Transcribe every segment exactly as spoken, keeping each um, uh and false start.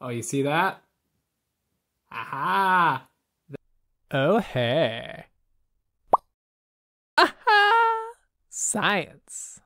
Oh, you see that? Aha! Oh, hey. Aha! Science.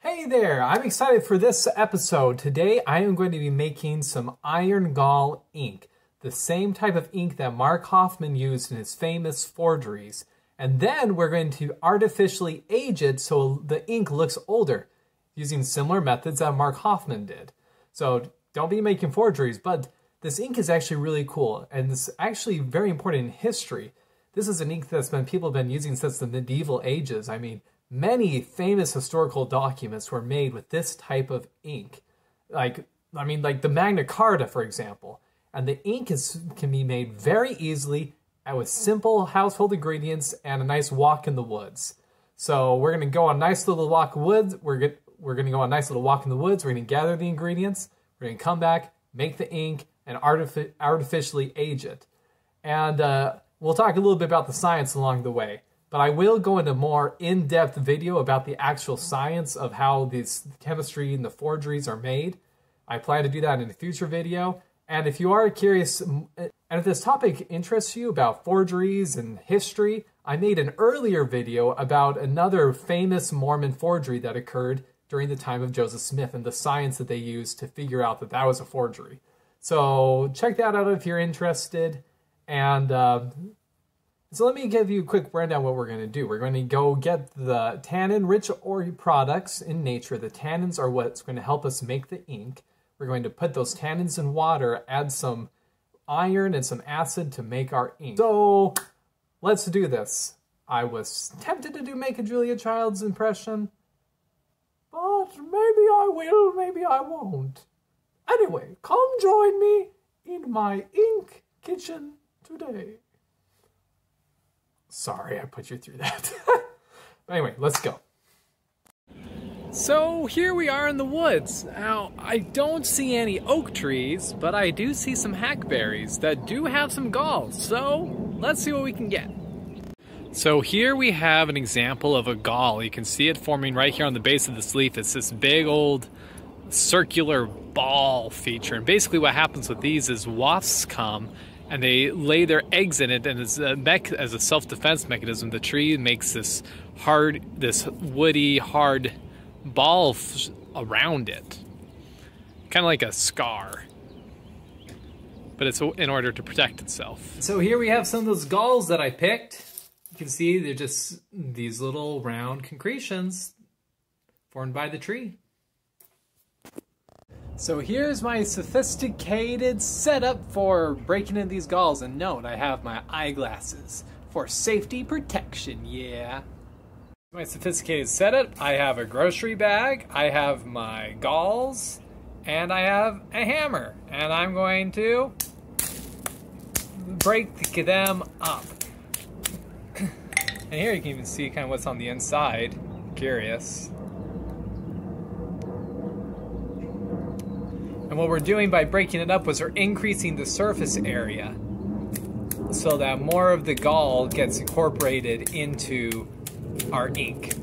Hey there, I'm excited for this episode. Today I am going to be making some iron gall ink, the same type of ink that Mark Hofmann used in his famous forgeries. And then we're going to artificially age it so the ink looks older, using similar methods that Mark Hofmann did. So don't be making forgeries, but this ink is actually really cool, and it's actually very important in history. This is an ink that's been people have been using since the medieval ages. I mean, many famous historical documents were made with this type of ink. Like, I mean, like the Magna Carta, for example. And the ink is, can be made very easily and with simple household ingredients and a nice walk in the woods. So we're gonna go on a nice little walk in the woods. We're gonna we're gonna go on a nice little walk in the woods. We're gonna gather the ingredients. We're gonna come back, make the ink, and artific artificially age it. And uh, we'll talk a little bit about the science along the way, but I will go into more in-depth video about the actual science of how this chemistry and the forgeries are made. I plan to do that in a future video. And if you are curious, and if this topic interests you about forgeries and history, I made an earlier video about another famous Mormon forgery that occurred during the time of Joseph Smith and the science that they used to figure out that that was a forgery. So check that out if you're interested. And uh, so let me give you a quick rundown what we're going to do. We're going to go get the tannin-rich products in nature. The tannins are what's going to help us make the ink. We're going to put those tannins in water, add some iron and some acid to make our ink. So let's do this. I was tempted to do make a Julia Child's impression, but maybe I will, maybe I won't. Anyway, come join me in my ink kitchen today. Sorry, I put you through that. Anyway, let's go. So here we are in the woods. Now, I don't see any oak trees, but I do see some hackberries that do have some gall. So let's see what we can get. So here we have an example of a gall. You can see it forming right here on the base of this leaf. It's this big old circular ball feature, and basically what happens with these is wasps come and they lay their eggs in it, and as a, mech as a self-defense mechanism, the tree makes this hard, this woody hard ball f around it, kind of like a scar, but it's in order to protect itself. So here we have some of those galls that I picked. You can see they're just these little round concretions formed by the tree. So here's my sophisticated setup for breaking into these galls, and note I have my eyeglasses for safety protection, yeah. My sophisticated setup, I have a grocery bag, I have my galls, and I have a hammer, and I'm going to break them up. And here you can even see kind of what's on the inside. Curious. And what we're doing by breaking it up was we're increasing the surface area so that more of the gall gets incorporated into our ink.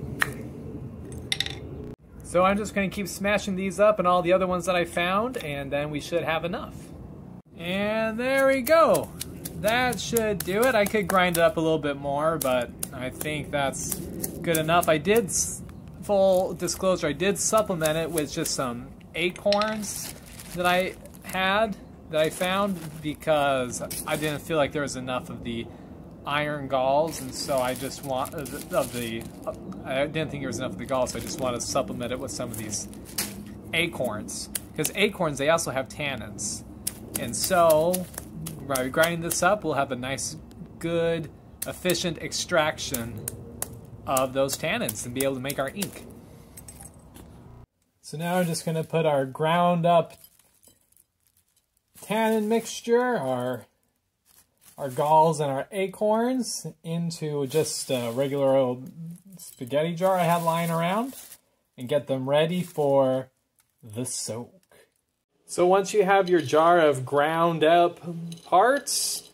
So I'm just going to keep smashing these up and all the other ones that I found, and then we should have enough. And there we go. That should do it. I could grind it up a little bit more, but I think that's good enough. I did, full disclosure, I did supplement it with just some acorns that I had, that I found, because I didn't feel like there was enough of the iron galls, and so I just want of the, of the I didn't think there was enough of the galls, so I just want to supplement it with some of these acorns, because acorns, they also have tannins, and so by grinding this up we'll have a nice, good, efficient extraction of those tannins and be able to make our ink. So now we're just going to put our ground up tannin mixture, our our galls and our acorns, into just a regular old spaghetti jar I had lying around, and get them ready for the soak. So once you have your jar of ground up parts,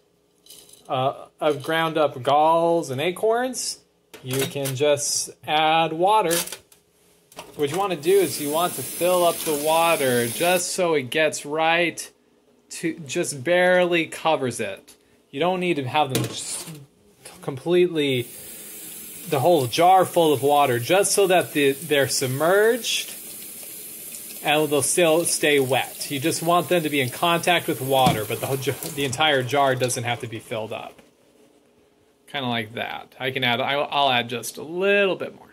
uh, of ground up galls and acorns, you can just add water. What you want to do is you want to fill up the water just so it gets right to just barely covers it. You don't need to have them just completely, the whole jar full of water, just so that the, they're submerged and they'll still stay wet. You just want them to be in contact with water, but the, whole, the entire jar doesn't have to be filled up. Kind of like that. I can add, I'll add just a little bit more.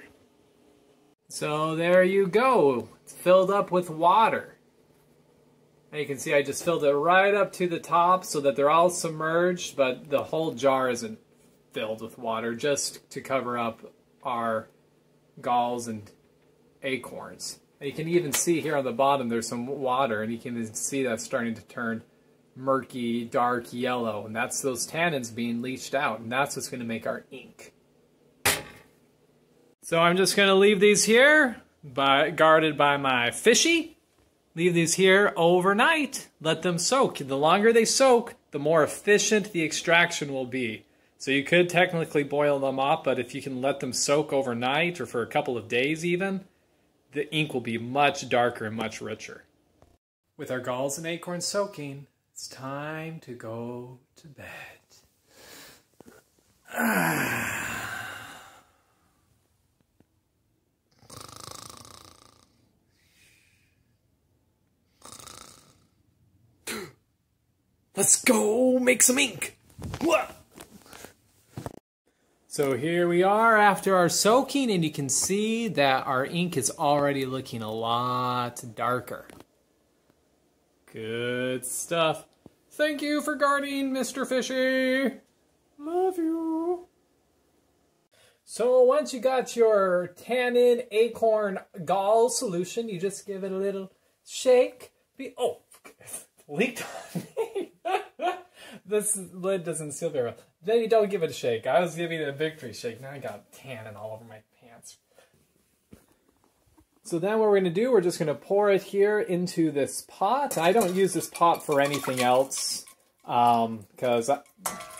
So there you go. It's filled up with water. And you can see I just filled it right up to the top so that they're all submerged, but the whole jar isn't filled with water, just to cover up our galls and acorns. And you can even see here on the bottom there's some water, and you can see that's starting to turn murky, dark yellow, and that's those tannins being leached out, and that's what's going to make our ink. So I'm just going to leave these here, by, guarded by my fishy. Leave these here overnight. Let them soak. The longer they soak, the more efficient the extraction will be. So you could technically boil them up, but if you can let them soak overnight or for a couple of days even, the ink will be much darker and much richer. With our galls and acorns soaking, it's time to go to bed. Ah. Let's go make some ink. Whoa. So here we are after our soaking, and you can see that our ink is already looking a lot darker. Good stuff. Thank you for guarding, Mister Fishy. Love you. So once you got your tannin acorn gall solution, you just give it a little shake. Be oh, leaked on me. This lid doesn't seal very well. Then you don't give it a shake. I was giving it a victory shake. Now I got tannin all over my pants. So then what we're going to do, we're just going to pour it here into this pot. I don't use this pot for anything else, um, because I,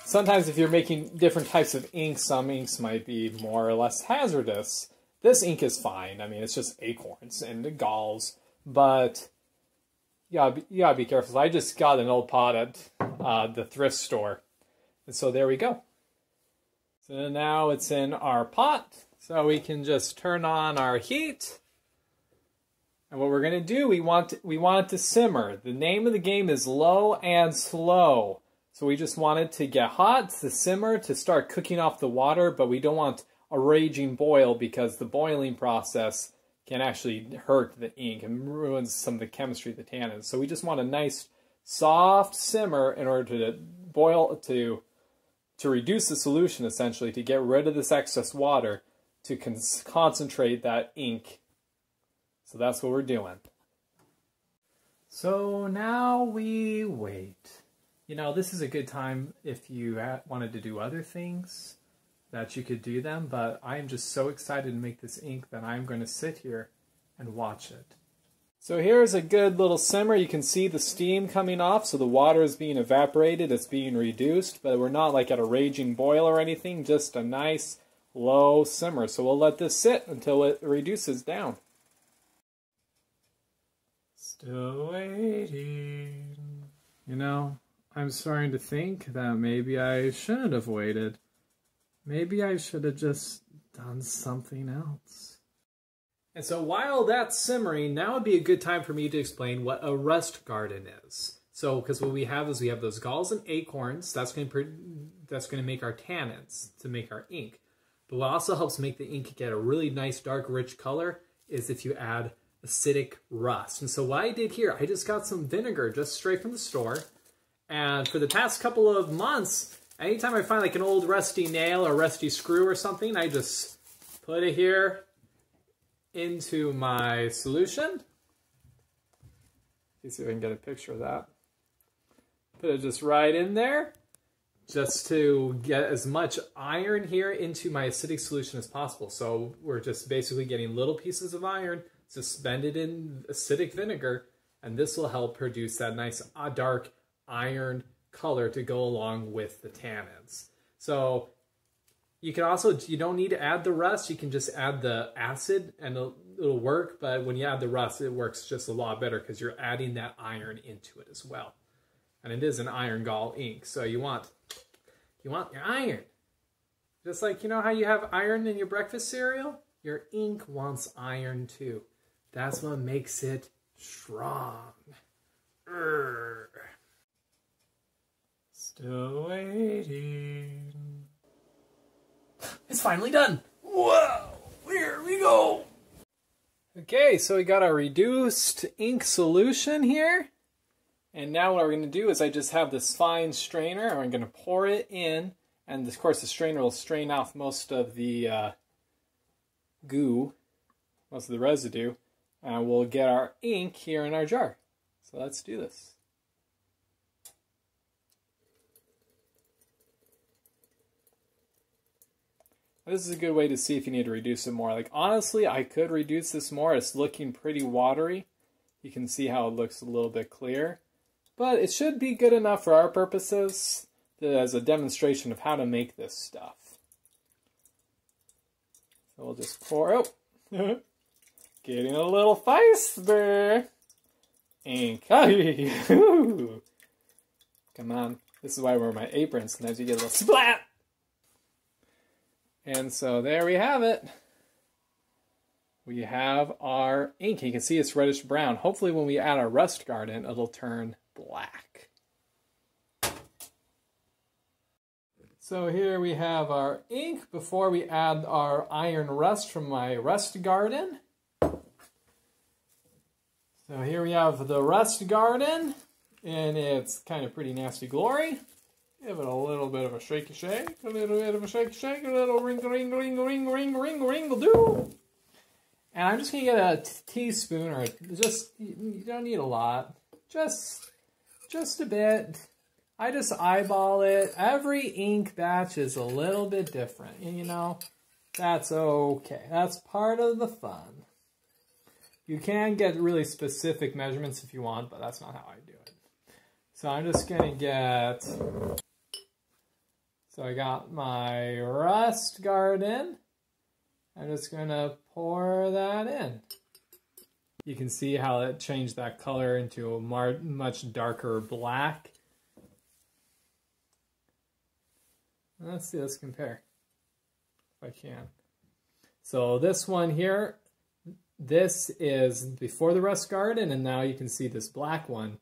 sometimes if you're making different types of inks, some inks might be more or less hazardous. This ink is fine. I mean, it's just acorns and galls, but you gotta be, you gotta be careful. I just got an old pot at uh, the thrift store, and so there we go. So now it's in our pot, so we can just turn on our heat. And what we're going to do, we want, to, we want it to simmer. The name of the game is low and slow. So we just want it to get hot, to simmer, to start cooking off the water, but we don't want a raging boil because the boiling process can actually hurt the ink and ruins some of the chemistry of the tannins. So we just want a nice, soft simmer in order to boil, to, to reduce the solution, essentially, to get rid of this excess water, to cons- concentrate that ink. So that's what we're doing. So now we wait. You know, this is a good time if you wanted to do other things that you could do them, but I'm just so excited to make this ink that I'm going to sit here and watch it. So here's a good little simmer. You can see the steam coming off, so the water is being evaporated, it's being reduced, but we're not like at a raging boil or anything, just a nice low simmer. So we'll let this sit until it reduces down. Still waiting. You know, I'm starting to think that maybe I shouldn't have waited. Maybe I should have just done something else. And so while that's simmering, now would be a good time for me to explain what a rust garden is. So, because what we have is we have those galls and acorns. That's going to that's going to make our tannins to make our ink. But what also helps make the ink get a really nice, dark, rich color is if you add acidic rust. And so what I did here, I just got some vinegar just straight from the store, and for the past couple of months, anytime I find like an old rusty nail or rusty screw or something, I just put it here into my solution. Let's see if I can get a picture of that. Put it just right in there, just to get as much iron here into my acidic solution as possible. So we're just basically getting little pieces of iron suspended in acidic vinegar, and this will help produce that nice uh, dark iron color to go along with the tannins. So you can also, you don't need to add the rust, you can just add the acid and it'll, it'll work, but when you add the rust it works just a lot better because you're adding that iron into it as well. And it is an iron gall ink, so you want you want your iron. Just like, you know how you have iron in your breakfast cereal? Your ink wants iron too. That's what makes it strong. Urgh. Still waiting. It's finally done. Whoa, here we go. Okay, so we got our reduced ink solution here. And now what we're going to do is I just have this fine strainer, and I'm going to pour it in. And of course the strainer will strain off most of the uh, goo, most of the residue. And we'll get our ink here in our jar. So let's do this. This is a good way to see if you need to reduce it more. Like, honestly, I could reduce this more. It's looking pretty watery. You can see how it looks a little bit clear. But it should be good enough for our purposes as a demonstration of how to make this stuff. So we'll just pour out. Oh. Getting a little feisty. Ink. Come on. This is why I wear my apron. Sometimes you get a little splat. And so there we have it. We have our ink. You can see it's reddish brown. Hopefully when we add our rust guard in, it'll turn black. So here we have our ink before we add our iron rust from my rust guard in. So here we have the rust guard in, and it's kind of pretty nasty glory. Give it a little bit of a shakey shake, a little bit of a shakey shake, a little ring, ring, ring, ring, ring, ring, ring, do. And I'm just gonna get a teaspoon, or just you don't need a lot, just just a bit. I just eyeball it. Every ink batch is a little bit different, and you know that's okay. That's part of the fun. You can get really specific measurements if you want, but that's not how I do it. So I'm just gonna get. So I got my rust guard in. I'm just gonna pour that in. You can see how it changed that color into a much darker black. Let's see, let's compare if I can. So this one here, this is before the rust guard in, and now you can see this black one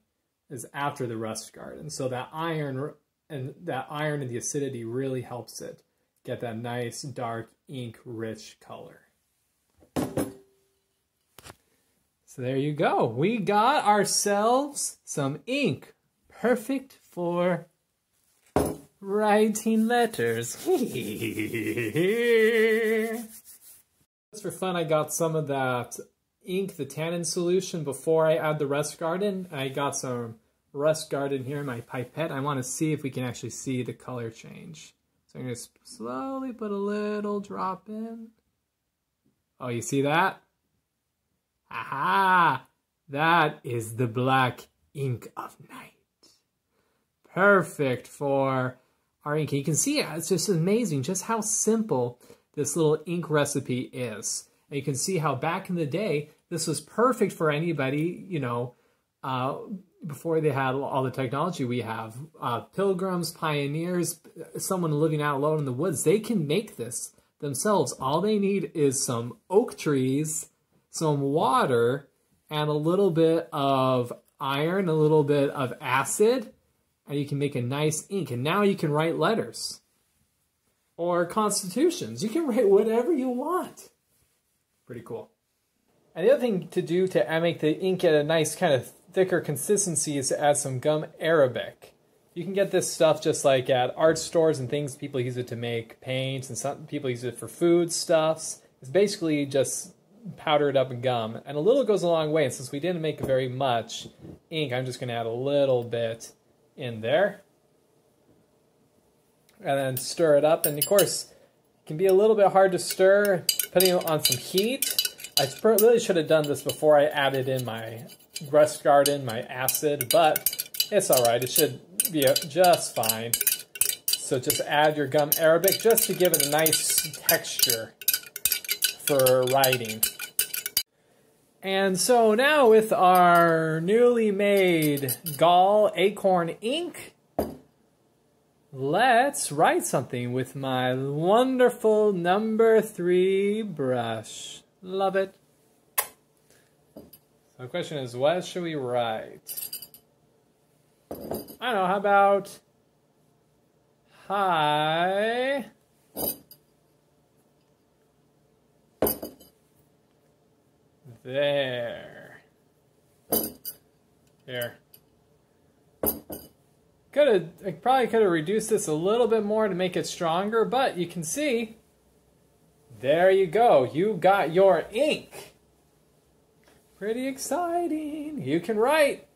is after the rust guard. And so that iron And that iron and the acidity really helps it get that nice, dark, ink-rich color. So there you go. We got ourselves some ink. Perfect for writing letters. Just for fun, I got some of that ink, the tannin solution, before I add the rust guard in. I got some rust guard in here in my pipette. I want to see if we can actually see the color change. So I'm going to slowly put a little drop in. Oh, you see that? Aha! That is the black ink of night. Perfect for our ink. You can see it's just amazing just how simple this little ink recipe is. And you can see how back in the day, this was perfect for anybody, you know, uh, before they had all the technology we have. Uh, pilgrims, pioneers, someone living out alone in the woods, they can make this themselves. All they need is some oak trees, some water, and a little bit of iron, a little bit of acid, and you can make a nice ink. And now you can write letters or constitutions. You can write whatever you want. Pretty cool. And the other thing to do to make the ink at a nice kind of thicker consistency is to add some gum arabic. You can get this stuff just like at art stores and things. People use it to make paints, and some people use it for food stuffs. It's basically just powdered up gum, and a little goes a long way. And since we didn't make very much ink, I'm just going to add a little bit in there and then stir it up. And of course, it can be a little bit hard to stir, putting it on some heat. I really should have done this before I added in my rust guard in, my acid, but it's all right. It should be just fine. So just add your gum arabic just to give it a nice texture for writing. And so now with our newly made gall acorn ink, let's write something with my wonderful number three brush. Love it. So the question is, what should we write? I don't know, how about hi there. There. Could have, I probably could have reduced this a little bit more to make it stronger, but you can see, there you go. You got your ink. Pretty exciting. You can write.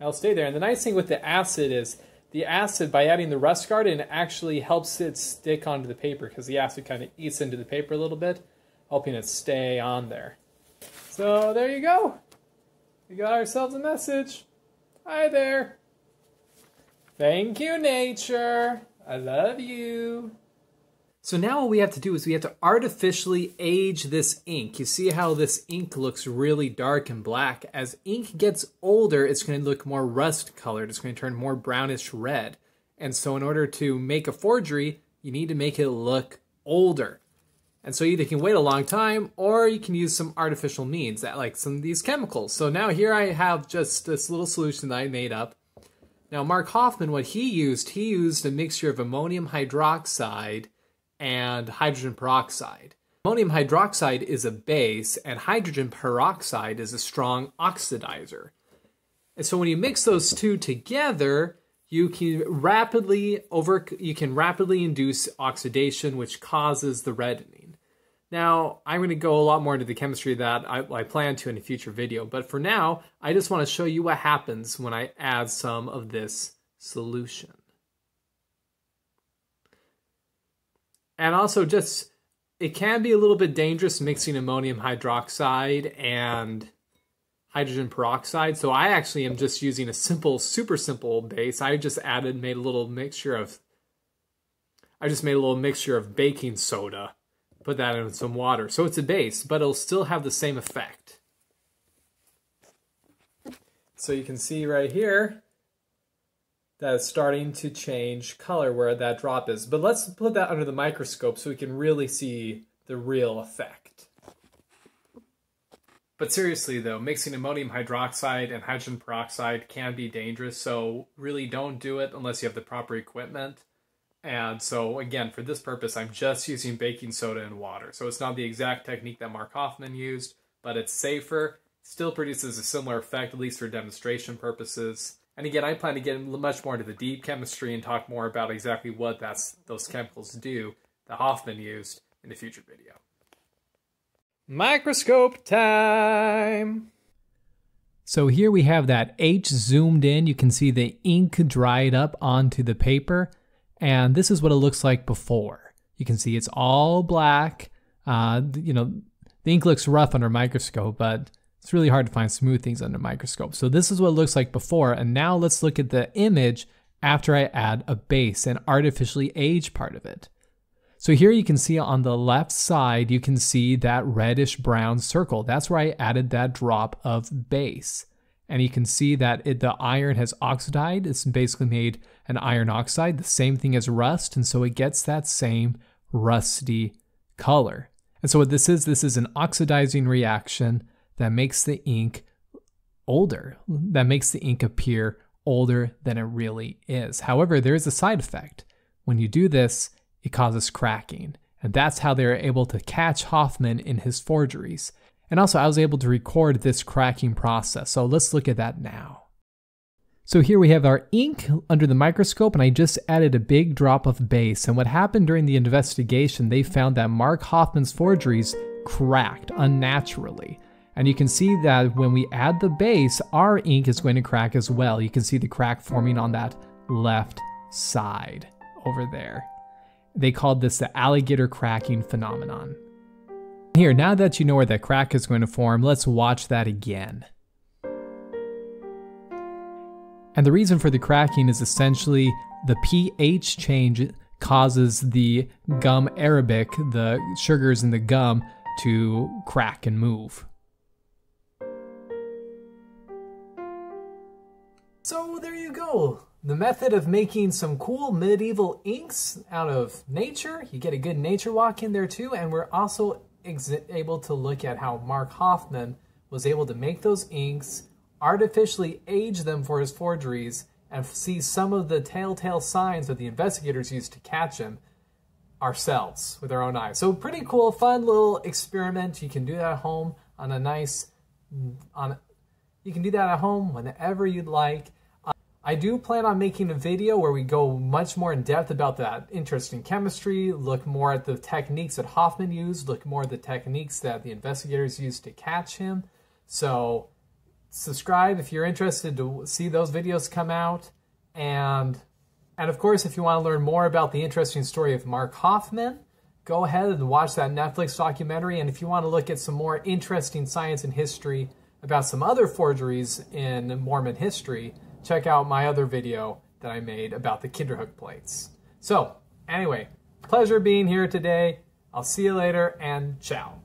I'll stay there. And the nice thing with the acid is the acid, by adding the rust guard, it actually helps it stick onto the paper because the acid kind of eats into the paper a little bit, helping it stay on there. So there you go. We got ourselves a message. Hi there. Thank you, nature. I love you. So now what we have to do is we have to artificially age this ink. You see how this ink looks really dark and black. As ink gets older, it's going to look more rust colored. It's going to turn more brownish red. And so in order to make a forgery, you need to make it look older. And so you either can wait a long time or you can use some artificial means, that like some of these chemicals. So now here I have just this little solution that I made up. Now Mark Hofmann, what he used, he used a mixture of ammonium hydroxide and hydrogen peroxide. Ammonium hydroxide is a base and hydrogen peroxide is a strong oxidizer. And so when you mix those two together, You can rapidly over you can rapidly induce oxidation, which causes the reddening. Now, I'm going to go a lot more into the chemistry that I, I plan to in a future video, but for now, I just want to show you what happens when I add some of this solution. And also, just it can be a little bit dangerous mixing ammonium hydroxide and hydrogen peroxide, so I actually am just using a simple, super simple base. I just added, made a little mixture of, I just made a little mixture of baking soda, put that in some water. So it's a base, but it'll still have the same effect. So you can see right here that it's starting to change color where that drop is. But let's put that under the microscope so we can really see the real effect. But seriously though, mixing ammonium hydroxide and hydrogen peroxide can be dangerous, so really don't do it unless you have the proper equipment. And so again, for this purpose, I'm just using baking soda and water. So it's not the exact technique that Mark Hofmann used, but it's safer, still produces a similar effect, at least for demonstration purposes. And again, I plan to get much more into the deep chemistry and talk more about exactly what that's, those chemicals do that Hofmann used in a future video. Microscope time! So here we have that H zoomed in. You can see the ink dried up onto the paper, and this is what it looks like before. You can see it's all black. Uh, you know, the ink looks rough under a microscope, but it's really hard to find smooth things under a microscope. So this is what it looks like before, and now let's look at the image after I add a base and artificially age part of it. So here you can see on the left side, you can see that reddish brown circle. That's where I added that drop of base. And you can see that it, the iron has oxidized. It's basically made an iron oxide, the same thing as rust. And so it gets that same rusty color. And so what this is, this is an oxidizing reaction that makes the ink older, that makes the ink appear older than it really is. However, there is a side effect. When you do this, it causes cracking, and that's how they were able to catch Hofmann in his forgeries. And also I was able to record this cracking process, so let's look at that now. So here we have our ink under the microscope, and I just added a big drop of base, and what happened during the investigation, they found that Mark Hofmann's forgeries cracked unnaturally. And you can see that when we add the base, our ink is going to crack as well. You can see the crack forming on that left side over there. They called this the alligator cracking phenomenon. Here, now that you know where that crack is going to form, let's watch that again. And the reason for the cracking is essentially the pH change causes the gum arabic, the sugars in the gum, to crack and move. So there you go. The method of making some cool medieval inks out of nature. You get a good nature walk in there too, and we're also able to look at how Mark Hofmann was able to make those inks, artificially age them for his forgeries, and see some of the telltale signs that the investigators used to catch him ourselves with our own eyes. So pretty cool, fun little experiment. You can do that at home on a nice, on, you can do that at home whenever you'd like. I do plan on making a video where we go much more in depth about that interest in chemistry, look more at the techniques that Hofmann used, look more at the techniques that the investigators used to catch him. So subscribe if you're interested to see those videos come out. And, and of course, if you want to learn more about the interesting story of Mark Hofmann, go ahead and watch that Netflix documentary. And if you want to look at some more interesting science and history about some other forgeries in Mormon history, check out my other video that I made about the Kinderhook plates. So, anyway, pleasure being here today. I'll see you later, and ciao.